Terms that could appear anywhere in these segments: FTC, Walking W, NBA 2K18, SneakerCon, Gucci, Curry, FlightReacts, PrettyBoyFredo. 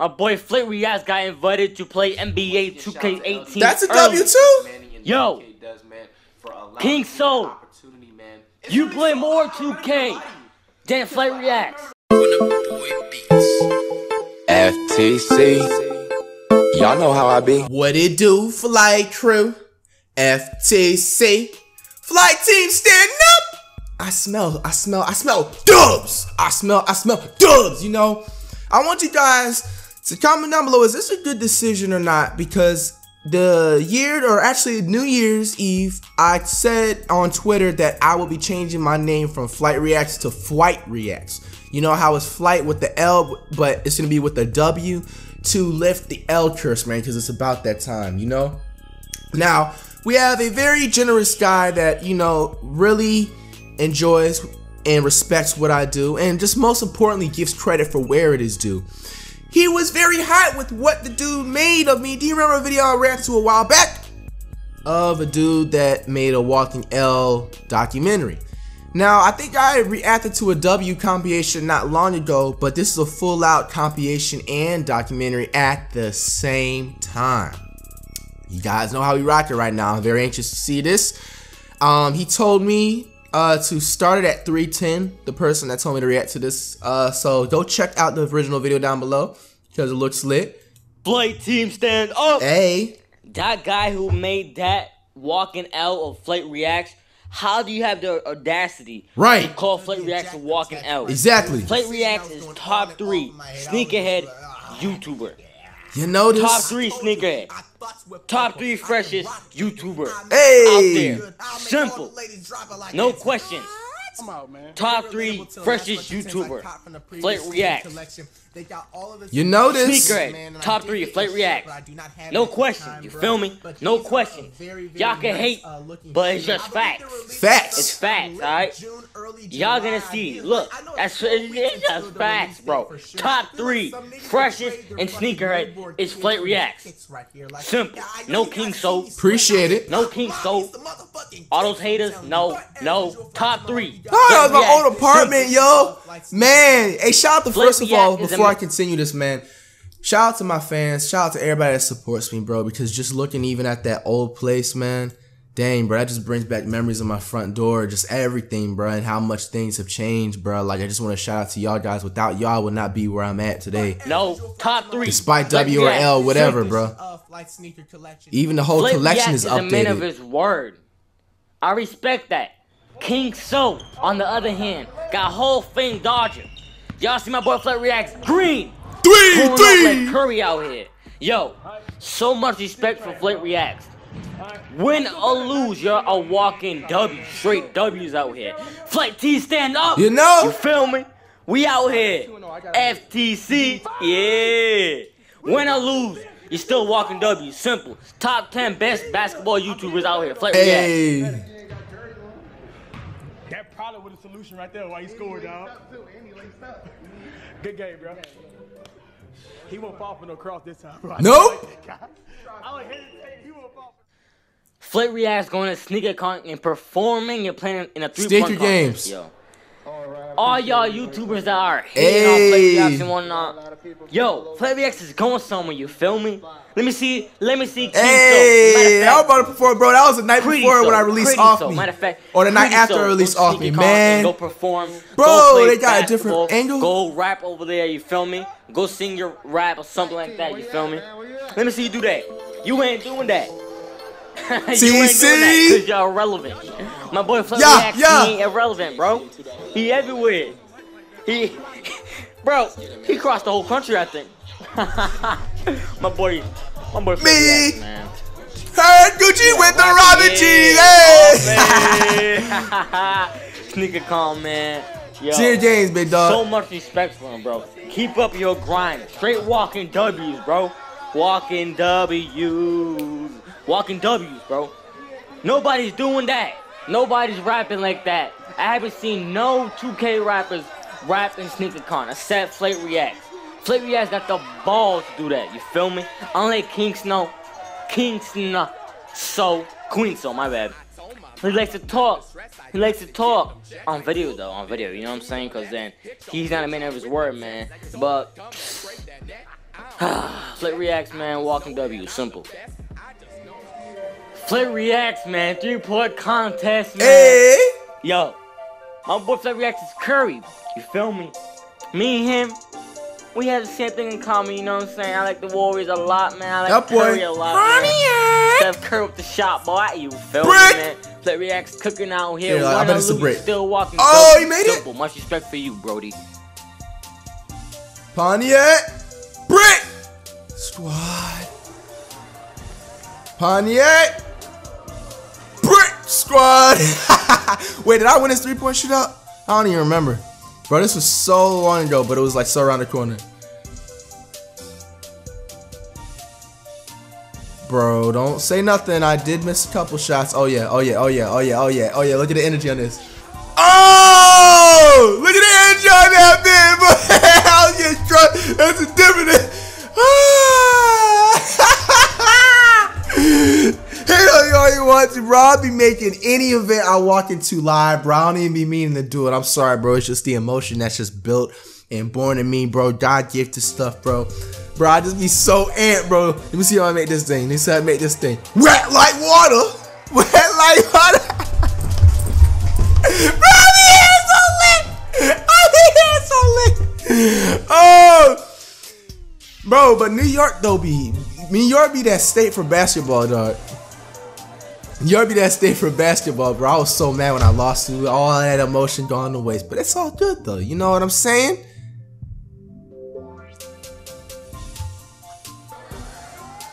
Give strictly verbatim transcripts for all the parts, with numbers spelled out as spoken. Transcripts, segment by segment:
Our boy FlightReacts got invited to play N B A two K eighteen. That's a W too. Yo, King Soul, you play more two K than FlightReacts. F T C, y'all know how I be. What it do, flight crew? F T C, flight team standing up. I smell, I smell, I smell dubs. I smell, I smell dubs. You know, I want you guys to comment down below. Is this a good decision or not? Because the year, or actually New Year's Eve, I said on Twitter that I will be changing my name from FlightReacts to FlightReacts. You know how it's flight with the L, but it's gonna be with the W to lift the L curse, man, because it's about that time, you know. Now we have a very generous guy that, you know, really enjoys and respects what I do, and just most importantly gives credit for where it is due. He was very hot with what the dude made of me. Do you remember a video I reacted to a while back of a dude that made a Walking L documentary? Now I think I reacted to a W compilation not long ago, but this is a full out compilation and documentary at the same time. You guys know how we rock it right now. I'm very anxious to see this. Um, he told me Uh, to start it at three ten, the person that told me to react to this. Uh, so go check out the original video down below because it looks lit. Flight team stand up. Hey, that guy who made that Walking L of FlightReacts, how do you have the audacity, right, to call FlightReacts a Walking L? Exactly. FlightReacts is top three sneakerhead YouTuber. You notice? Top three sneakerhead. Top three freshest YouTuber, hey, out there. Simple. No questions. Top three freshest YouTuber. FlightReacts. You notice? Sneakerhead. Top three FlightReacts. No question. You feel me? No question. Y'all can hate, but it's just facts. Facts. It's facts, alright? Y'all gonna see. Look, that's, it's just facts, bro. Top three freshest and sneakerhead is FlightReacts. Simple. No King Soul. Appreciate it. No King Soul. All those haters, no, no. Top three. Oh, that was my old apartment, yo. Man, hey, shout out to, first of all, before I continue this, man, shout out to my fans. Shout out to everybody that supports me, bro, because just looking even at that old place, man, dang, bro, that just brings back memories of my front door, just everything, bro, and how much things have changed, bro. Like, I just want to shout out to y'all guys. Without y'all, I would not be where I'm at today. No, top three. Despite W or L, whatever, bro. Even the whole collection is updated. He's a man of his word. I respect that. King So, on the other hand, got whole thing dodging. Y'all see my boy FlightReacts green. Three, three. Up like Curry out here. Yo, so much respect for FlightReacts. Win or lose, you're a walking W. Straight W's out here. Flight T, stand up. You know? You feel me? We out here. F T C. Yeah. Win or lose, you're still walking W. Simple. Top ten best basketball YouTubers out here. FlightReacts. Hey. That probably was a solution right there why he scored, dog. Good game, bro. He won't fall for no cross this time, bro. Nope. FlightReacts going to sneaker con and performing and playing in a three-point games. Yo. All y'all YouTubers that are hating on FlightReacts and whatnot. Yo, FlightReacts is going somewhere, you feel me? Let me see, let me see. Hey, I was about to perform, bro. That was the night before when I released Off Me. Matter of fact, or the night after I released Off Me, man. Go perform. Bro, they got a different angle. Go rap over there, you feel me? Go sing your rap or something like that, you feel me? Let me see you do that. You ain't doing that. T C, because y'all irrelevant. My boy FlightReacts, yeah, yeah. He ain't irrelevant, bro. He everywhere. He, bro, he crossed the whole country, I think. my boy, my boy. Me, man. Heard Gucci yeah, with the Robin G. Hey. Sneaker calm, man. Yo, cheer games, big dog. So much respect for him, bro. Keep up your grind. Straight walking W's, bro. Walking W's. Walking W's, bro. Nobody's doing that. Nobody's rapping like that. I haven't seen no two K rappers rap in SneakerCon except FlightReacts. FlightReacts got the balls to do that, you feel me? Unlike King Snow, King Snow, so, Queen So, my bad. He likes to talk, he likes to talk on video though, on video, you know what I'm saying? Cause then, he's not a man of his word, man. But, FlightReacts, man, walking W, simple. FlightReacts, man, three-point contest, man. Hey. Yo, my boy FlightReacts is Curry, you feel me? Me and him, we have the same thing in common, you know what I'm saying? I like the Warriors a lot, man. I like Curry a lot, man. Steph Curry with the shot, boy, you feel me, man? FlightReacts cooking out here. Yeah, I bet it's a break. Still walking oh, W, he made simple. It? Much respect for you, Brody. Pontiac, brick, squad. Pontiac, brick, squad. Wait, did I win this three-point shootout? I don't even remember, bro. This was so long ago, but it was like so around the corner. Bro, don't say nothing. I did miss a couple shots. Oh yeah, oh yeah, oh yeah, oh yeah, oh yeah, oh yeah. Look at the energy on this. Oh, look at the energy on that bit, bro. That's a dividend. Hey, all you want to, bro. I'll be making any event I walk into live, bro. I don't even be meaning to do it. I'm sorry, bro. It's just the emotion that's just built and born in me, bro. God gifted stuff, bro. Bro, I just be so amped, bro. Let me see how I make this thing. Let me see how I make this thing. Wet like water. Wet like water. Bro, my hands so lit. My hands so lit. Oh, bro, but New York though be New York be that state for basketball, dog. New York be that state for basketball, bro. I was so mad when I lost to all that emotion gone to waste, but it's all good though. You know what I'm saying?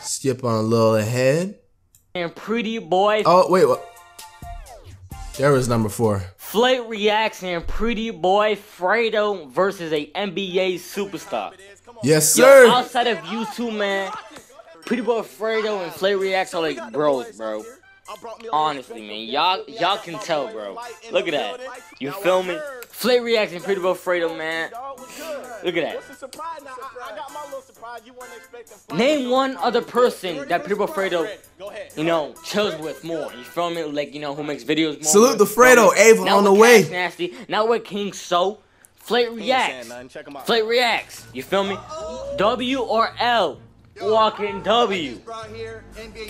Skip on a little ahead. And Pretty Boy. Oh wait, what? There was number four. FlightReacts and PrettyBoyFredo versus a N B A superstar. Yes, sir. Yo, outside of you two, man, PrettyBoyFredo and FlightReacts are like bros, bro. Honestly, man, y'all y'all can tell, bro. Look at that. You feel me? FlightReacts and PrettyBoyFredo, man. Look at that. Name one other person that PrettyBoyFredo, you know, chills with more. You feel me? Like, you know, who makes videos more. Salute the Fredo, Ava on the way. Nasty. Now we're King So. FlightReacts. FlightReacts. You feel me? W or L. Walking W.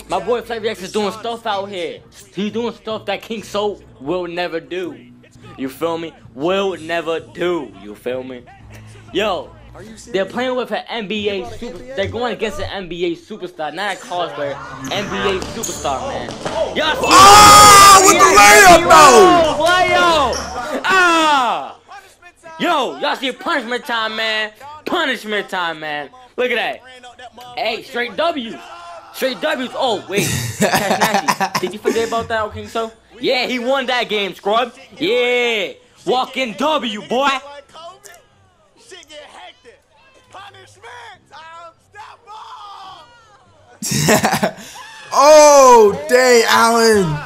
My boy FlightReacts is doing stuff out here. He's doing stuff that King So will never do. You feel me? Will never do. You feel me? Yo, they're playing with an N B A super. They're going against an N B A superstar, not a cosplayer. N B A superstar, man. Y'all see? Oh, with the layup, bro! Layup! Ah! Yo, y'all see punishment time, man. Punishment time, man. Look at that. Hey, straight W. Straight W's. Oh, wait. Did you forget about that, okay, so? Yeah, he won that game, scrub. Yeah. Walking W, boy. Oh, dang, Allen.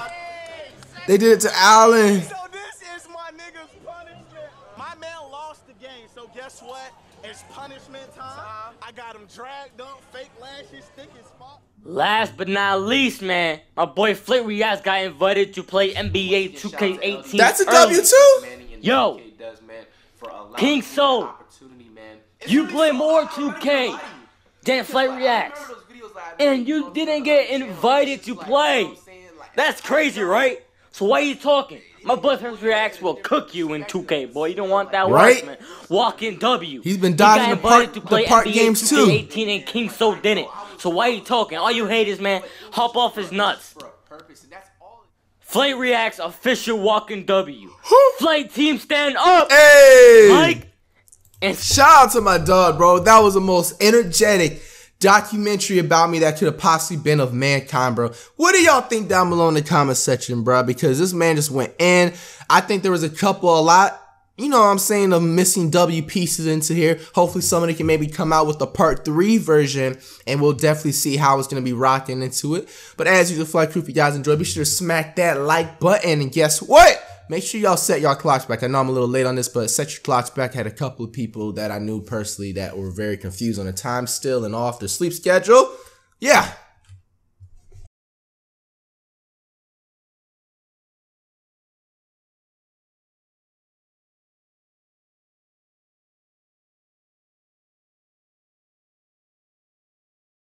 They did it to Allen. So this is my nigga's punishment. My man lost the game, so guess what? It's punishment time. I got him dragged up, fake lashes, thick as fuck. Last but not least, man, my boy FlightReacts got invited to play N B A two K eighteen. That's a W too. Yo, King Soul, you play more two K than FlightReacts. And you didn't get invited to play. That's crazy, right? So why are you talking? My boy FlightReacts will cook you in two K, boy. You don't want that, right? Man. Walking W. He's been dodging he the part, to play the part N B A games too. eighteen and King So didn't. So why are you talking? All you haters, man, hop off his nuts. FlightReacts official walking W. Flight team stand up. Hey, Mike. And shout out to my dog, bro. That was the most energetic documentary about me that could have possibly been of mankind, bro. What do y'all think down below in the comment section, bro? Because this man just went in. I think there was a couple, a lot, you know what I'm saying, of missing W pieces into here. Hopefully somebody can maybe come out with a part three version, and we'll definitely see how it's going to be rocking into it. But as usual, Fly Crew, if you guys enjoyed, be sure to smack that like button, and guess what? Make sure y'all set y'all clocks back. I know I'm a little late on this, but set your clocks back. I had a couple of people that I knew personally that were very confused on the time still and off their sleep schedule. Yeah.